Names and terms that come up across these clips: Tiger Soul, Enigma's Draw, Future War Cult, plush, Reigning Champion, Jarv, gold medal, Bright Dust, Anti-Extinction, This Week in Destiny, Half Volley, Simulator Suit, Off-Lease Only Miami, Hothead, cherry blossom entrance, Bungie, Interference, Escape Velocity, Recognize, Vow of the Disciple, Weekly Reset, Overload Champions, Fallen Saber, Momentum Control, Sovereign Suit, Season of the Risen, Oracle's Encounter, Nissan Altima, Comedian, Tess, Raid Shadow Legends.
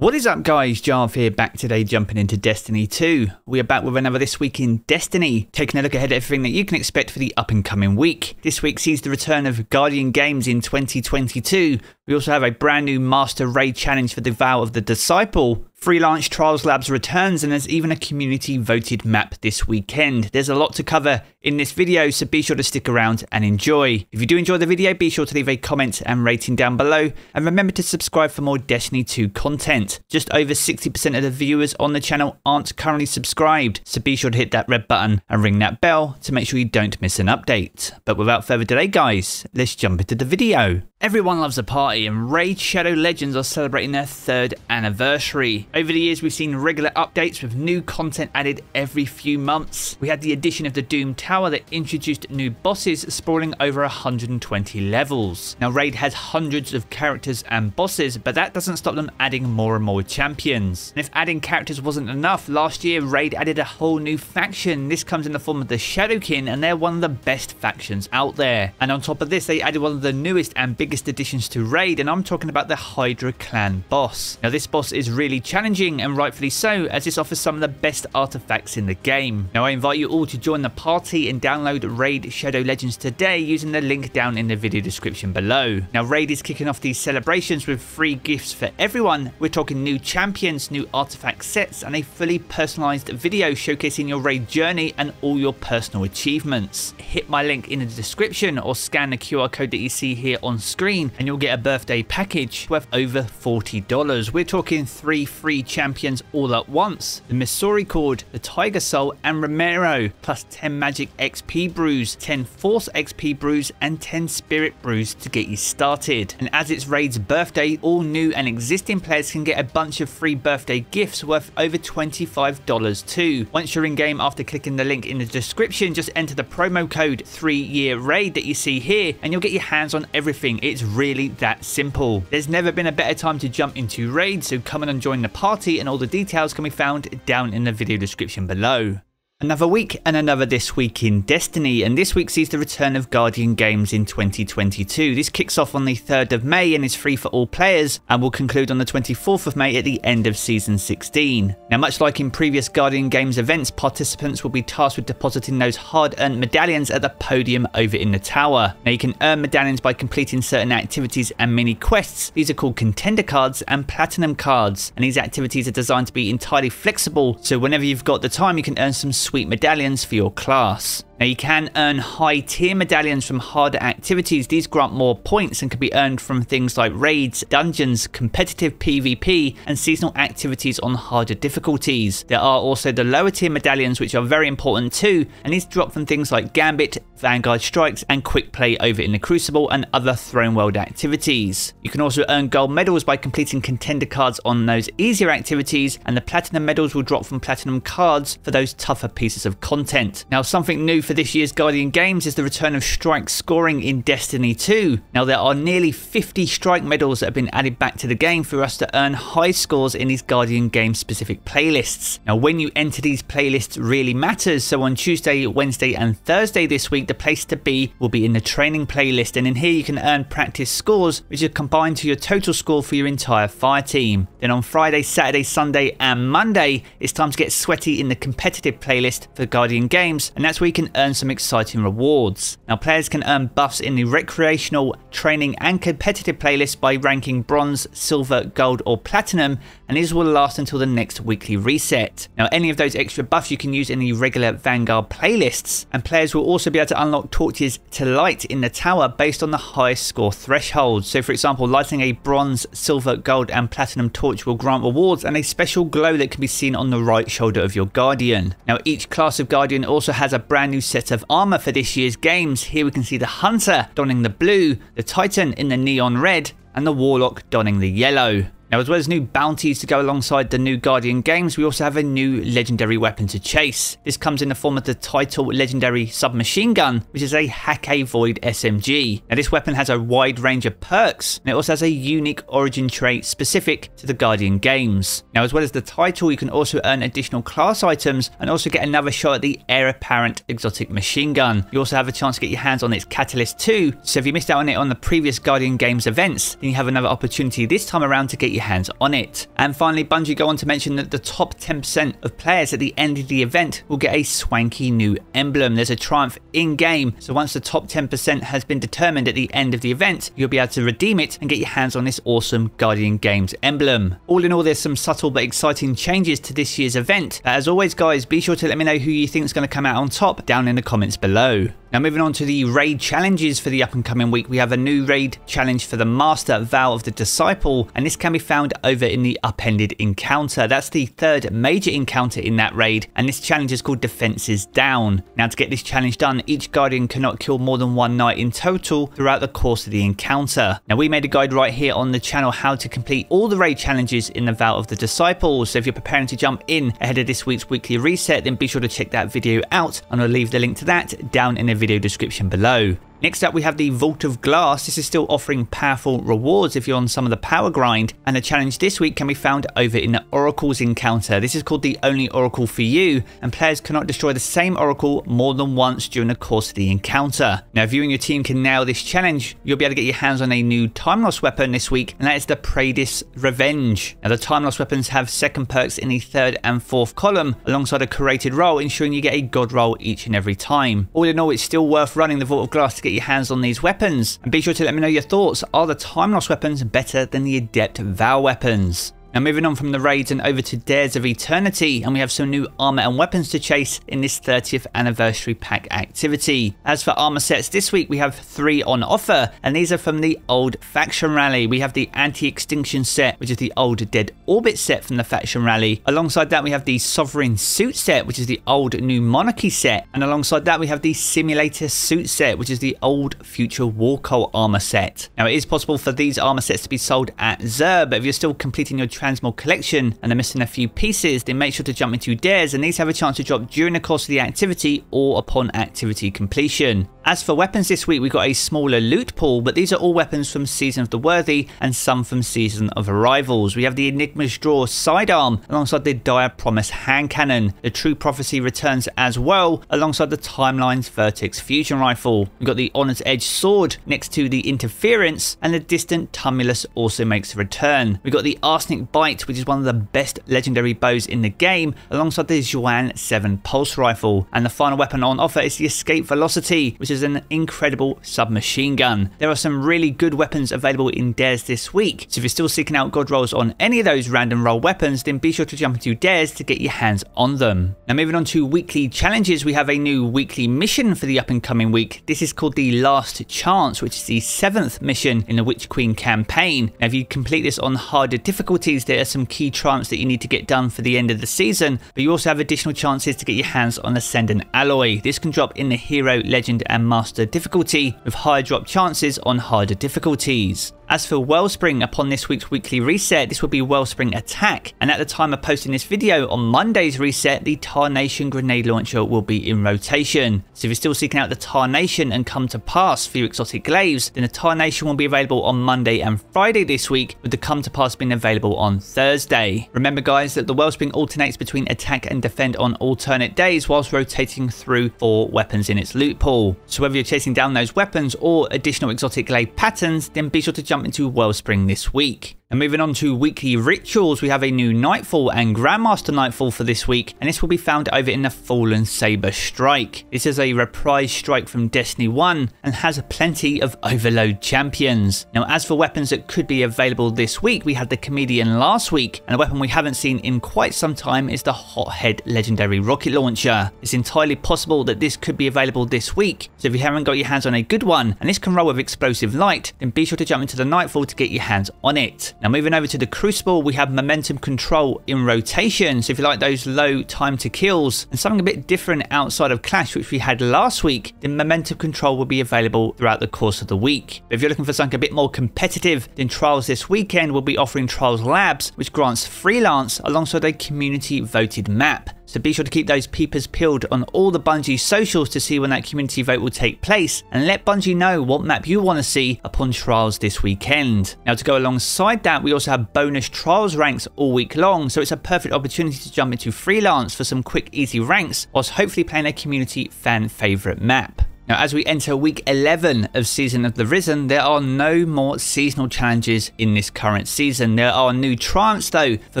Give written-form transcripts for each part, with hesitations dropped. What is up guys, Jarv here, back today jumping into Destiny 2. We are back with another This Week in Destiny, taking a look ahead at everything that you can expect for the up and coming week. This week sees the return of Guardian Games in 2022. We also have a brand new Master Raid Challenge for the Vow of the Disciple. Freelance Trials Labs returns, and there's even a community voted map this weekend. There's a lot to cover in this video, so be sure to stick around and enjoy. If you do enjoy the video, be sure to leave a comment and rating down below, and remember to subscribe for more Destiny 2 content. Just over 60% of the viewers on the channel aren't currently subscribed, so be sure to hit that red button and ring that bell to make sure you don't miss an update. But without further delay guys, let's jump into the video. Everyone loves a party, and Raid Shadow Legends are celebrating their 3rd anniversary. Over the years, we've seen regular updates with new content added every few months. We had the addition of the Doom Tower that introduced new bosses, sprawling over 120 levels. Now, Raid has hundreds of characters and bosses, but that doesn't stop them adding more and more champions. And if adding characters wasn't enough, last year, Raid added a whole new faction. This comes in the form of the Shadowkin, and they're one of the best factions out there. And on top of this, they added one of the newest and biggest additions to Raid, and I'm talking about the Hydra Clan boss. Now this boss is really challenging, and rightfully so, as this offers some of the best artifacts in the game. Now I invite you all to join the party and download Raid Shadow Legends today using the link down in the video description below. Now Raid is kicking off these celebrations with free gifts for everyone. We're talking new champions, new artifact sets, and a fully personalized video showcasing your Raid journey and all your personal achievements. Hit my link in the description or scan the QR code that you see here on screen, and you'll get a birthday package worth over $40. We're talking 3 free champions all at once: the Misori Cord, the Tiger Soul, and Romero, plus 10 magic XP brews, 10 force XP brews, and 10 spirit brews to get you started. And as it's Raid's birthday, all new and existing players can get a bunch of free birthday gifts worth over $25 too. Once you're in game, after clicking the link in the description, just enter the promo code 3YEARRAID that you see here, and you'll get your hands on everything. It's really that simple. There's never been a better time to jump into Raid, so come in and join the party, and all the details can be found down in the video description below. Another week and another This Week in Destiny, and this week sees the return of Guardian Games in 2022. This kicks off on the 3rd of May and is free for all players, and will conclude on the 24th of May at the end of Season 16. Now much like in previous Guardian Games events, participants will be tasked with depositing those hard-earned medallions at the podium over in the tower. Now you can earn medallions by completing certain activities and mini quests. These are called Contender Cards and Platinum Cards, and these activities are designed to be entirely flexible, so whenever you've got the time you can earn some sweet medallions for your class. Now you can earn high tier medallions from harder activities. These grant more points and can be earned from things like raids, dungeons, competitive PvP, and seasonal activities on harder difficulties. There are also the lower tier medallions, which are very important too, and these drop from things like Gambit, Vanguard Strikes, and Quick Play over in the Crucible and other Throne World activities. You can also earn gold medals by completing contender cards on those easier activities, and the platinum medals will drop from platinum cards for those tougher pieces of content. Now something new for this year's Guardian Games is the return of strike scoring in Destiny 2. Now there are nearly 50 strike medals that have been added back to the game for us to earn high scores in these Guardian Game specific playlists. Now when you enter these playlists really matters, so on Tuesday, Wednesday and Thursday this week, the place to be will be in the training playlist, and in here you can earn practice scores which are combined to your total score for your entire fire team. Then on Friday, Saturday, Sunday and Monday it's time to get sweaty in the competitive playlist for Guardian Games, and that's where you can earn some exciting rewards. Now players can earn buffs in the recreational, training and competitive playlist by ranking bronze, silver, gold or platinum, and these will last until the next weekly reset. Now any of those extra buffs you can use in the regular Vanguard playlists, and players will also be able to unlock torches to light in the tower based on the highest score threshold. So for example, lighting a bronze, silver, gold and platinum torch will grant rewards and a special glow that can be seen on the right shoulder of your Guardian. Now each class of Guardian also has a brand new set of armor for this year's games. Here we can see the Hunter donning the blue, the Titan in the neon red, and the Warlock donning the yellow. Now as well as new bounties to go alongside the new Guardian Games, we also have a new legendary weapon to chase. This comes in the form of the title legendary submachine gun, which is a Hake Void SMG. Now this weapon has a wide range of perks, and it also has a unique origin trait specific to the Guardian Games. Now as well as the title, you can also earn additional class items and also get another shot at the heir apparent exotic machine gun. You also have a chance to get your hands on its catalyst too, so if you missed out on it on the previous Guardian Games events, then you have another opportunity this time around to get your your hands on it. And finally, Bungie go on to mention that the top 10% of players at the end of the event will get a swanky new emblem. There's a triumph in game, so once the top 10% has been determined at the end of the event, you'll be able to redeem it and get your hands on this awesome Guardian Games emblem. All in all, there's some subtle but exciting changes to this year's event. But as always guys, be sure to let me know who you think is going to come out on top down in the comments below. Now moving on to the raid challenges for the up and coming week, we have a new raid challenge for the Master, Vow of the Disciple, and this can be found over in the Upended Encounter. That's the third major encounter in that raid, and this challenge is called Defenses Down. Now to get this challenge done, each Guardian cannot kill more than one knight in total throughout the course of the encounter. Now we made a guide right here on the channel how to complete all the raid challenges in the Vow of the Disciple, so if you're preparing to jump in ahead of this week's weekly reset, then be sure to check that video out, and I'll leave the link to that down in the video description below. Next up we have the Vault of Glass. This is still offering powerful rewards if you're on some of the power grind, and the challenge this week can be found over in the Oracle's Encounter. This is called the Only Oracle for You, and players cannot destroy the same Oracle more than once during the course of the encounter. Now if you and your team can nail this challenge, you'll be able to get your hands on a new time loss weapon this week, and that is the Praedis Revenge. Now the time loss weapons have second perks in the third and fourth column alongside a curated roll, ensuring you get a god roll each and every time. All in all, it's still worth running the Vault of Glass to get your hands on these weapons, and be sure to let me know your thoughts. Are the time loss weapons better than the adept vow weapons? Now moving on from the raids and over to Dares of Eternity, and we have some new armor and weapons to chase in this 30th anniversary pack activity. As for armor sets this week, we have 3 on offer, and these are from the old faction rally. We have the Anti-Extinction set, which is the old Dead Orbit set from the faction rally. Alongside that we have the Sovereign Suit set, which is the old New Monarchy set, and alongside that we have the Simulator Suit set, which is the old Future War Cult armor set. Now it is possible for these armor sets to be sold at Xur, but if you're still completing your Transmog collection and are missing a few pieces, then make sure to jump into Dares, and these have a chance to drop during the course of the activity or upon activity completion. As for weapons this week, we got a smaller loot pool, but these are all weapons from Season of the Worthy and some from Season of Arrivals. We have the Enigma's Draw sidearm alongside the Dire Promise hand cannon. The True Prophecy returns as well alongside the Timeline's Vertex fusion rifle. We've got the Honor's Edge sword next to the Interference, and the Distant Tumulus also makes a return. We've got the Arsenic Bite, which is one of the best legendary bows in the game, alongside the Zhuan 7 pulse rifle, and the final weapon on offer is the Escape Velocity, which is an incredible submachine gun. There are some really good weapons available in Dares this week, so if you're still seeking out god rolls on any of those random roll weapons, then be sure to jump into Dares to get your hands on them. Now moving on to weekly challenges, we have a new weekly mission for the up and coming week. This is called the Last Chance, which is the 7th mission in the Witch Queen campaign. Now if you complete this on harder difficulties, there are some key triumphs that you need to get done for the end of the season, but you also have additional chances to get your hands on Ascendant Alloy. This can drop in the Hero, Legend and Master difficulty, with higher drop chances on harder difficulties. As for Wellspring, upon this week's weekly reset, this will be Wellspring Attack, and at the time of posting this video on Monday's reset, the Tarnation grenade launcher will be in rotation. So if you're still seeking out the Tarnation and Come to Pass for your exotic glaives, then the Tarnation will be available on Monday and Friday this week, with the Come to Pass being available on Thursday. Remember guys that the Wellspring alternates between attack and defend on alternate days whilst rotating through 4 weapons in its loot pool. So whether you're chasing down those weapons or additional exotic glaive patterns, then be sure to jump into Wellspring this week. And moving on to weekly rituals, we have a new Nightfall and Grandmaster Nightfall for this week, and this will be found over in the Fallen Saber Strike. This is a reprise strike from Destiny 1 and has plenty of overload champions. Now as for weapons that could be available this week, we had the Comedian last week, and a weapon we haven't seen in quite some time is the Hothead Legendary Rocket Launcher. It's entirely possible that this could be available this week, so if you haven't got your hands on a good one, and this can roll with Explosive Light, then be sure to jump into the Nightfall to get your hands on it. Now moving over to the Crucible, we have Momentum Control in rotation, so if you like those low time to kills and something a bit different outside of Clash, which we had last week, then Momentum Control will be available throughout the course of the week. But if you're looking for something a bit more competitive, then Trials this weekend will be offering Trials Labs, which grants freelance alongside a community voted map. So be sure to keep those peepers peeled on all the Bungie socials to see when that community vote will take place, and let Bungie know what map you want to see upon Trials this weekend. Now to go alongside that, we also have bonus Trials ranks all week long, so it's a perfect opportunity to jump into freelance for some quick easy ranks whilst hopefully playing a community fan favourite map. Now, as we enter week 11 of Season of the Risen, there are no more seasonal challenges in this current season. There are new triumphs though for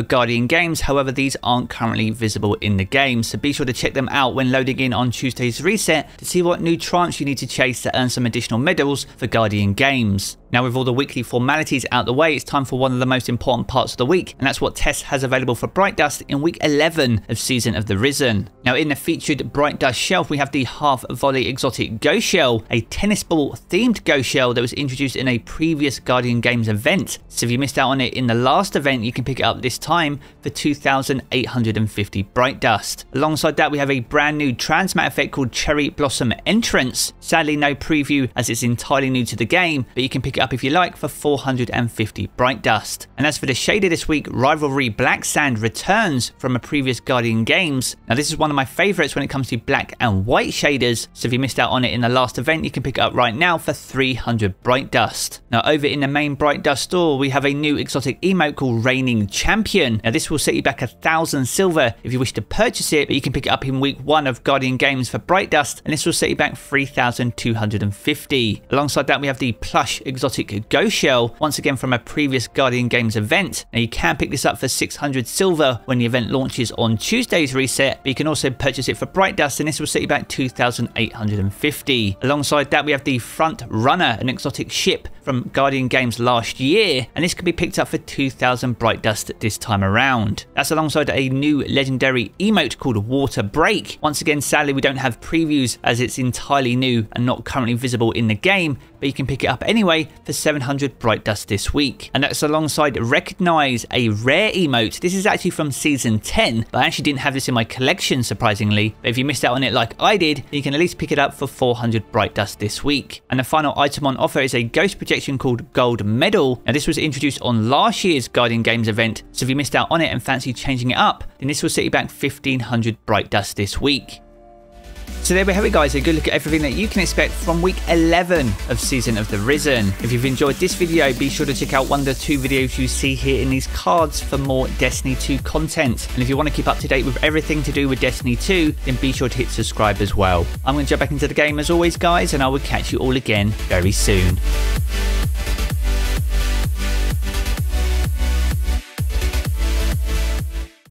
Guardian Games, however these aren't currently visible in the game, so be sure to check them out when loading in on Tuesday's reset to see what new triumphs you need to chase to earn some additional medals for Guardian Games. Now, with all the weekly formalities out the way, it's time for one of the most important parts of the week, and that's what Tess has available for Bright Dust in week 11 of Season of the Risen. Now, in the featured Bright Dust shelf, we have the Half Volley Exotic Ghost Shell, a tennis ball themed ghost shell that was introduced in a previous Guardian Games event. So if you missed out on it in the last event, you can pick it up this time for 2,850 Bright Dust. Alongside that, we have a brand new Transmat effect called Cherry Blossom Entrance. Sadly, no preview as it's entirely new to the game, but you can pick up if you like for 450 Bright Dust. And as for the shader this week, Rivalry Black Sand returns from a previous Guardian Games. Now, this is one of my favorites when it comes to black and white shaders, so if you missed out on it in the last event, you can pick it up right now for 300 Bright Dust. Now, over in the main Bright Dust store, we have a new exotic emote called Reigning Champion. Now, this will set you back 1,000 silver if you wish to purchase it, but you can pick it up in week 1 of Guardian Games for Bright Dust, and this will set you back 3,250. Alongside that, we have the plush exotic Ghost Shell, once again from a previous Guardian Games event. Now, you can pick this up for 600 silver when the event launches on Tuesday's reset, but you can also purchase it for Bright Dust, and this will set you back 2,850. Alongside that, we have the Front Runner, an exotic ship from Guardian Games last year, and this can be picked up for 2,000 Bright Dust this time around. That's alongside a new legendary emote called Water Break. Once again, sadly, we don't have previews as it's entirely new and not currently visible in the game, but you can pick it up anyway for 700 Bright Dust this week. And that's alongside Recognize, a rare emote. This is actually from season 10, but I actually didn't have this in my collection, surprisingly. But if you missed out on it like I did, you can at least pick it up for 400 Bright Dust this week. And the final item on offer is a ghost projection called Gold Medal. Now, this was introduced on last year's Guardian Games event, so if you missed out on it and fancy changing it up, then this will set you back 1,500 Bright Dust this week. So there we have it, guys, a good look at everything that you can expect from week 11 of Season of the Risen. If you've enjoyed this video, be sure to check out one of the two videos you see here in these cards for more Destiny 2 content. And if you want to keep up to date with everything to do with Destiny 2, then be sure to hit subscribe as well. I'm going to jump back into the game as always, guys, and I will catch you all again very soon.